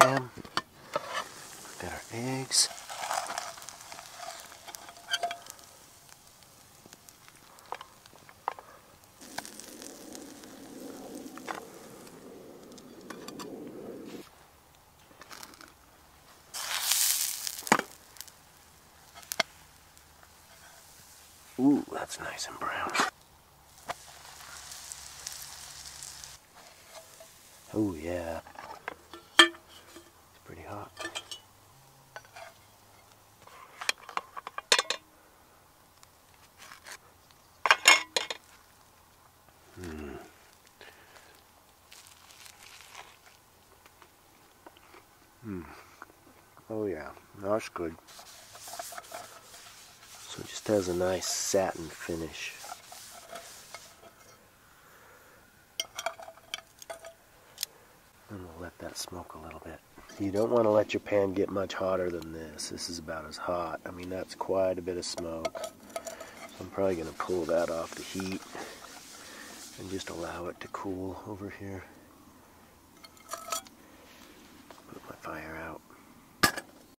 ham, we've got our eggs. Ooh, that's nice and brown. Oh yeah, it's pretty hot. Oh yeah, that's good. So it just has a nice satin finish. And we'll let that smoke a little bit. You don't want to let your pan get much hotter than this. This is about as hot. I mean, that's quite a bit of smoke. So I'm probably going to pull that off the heat and just allow it to cool over here.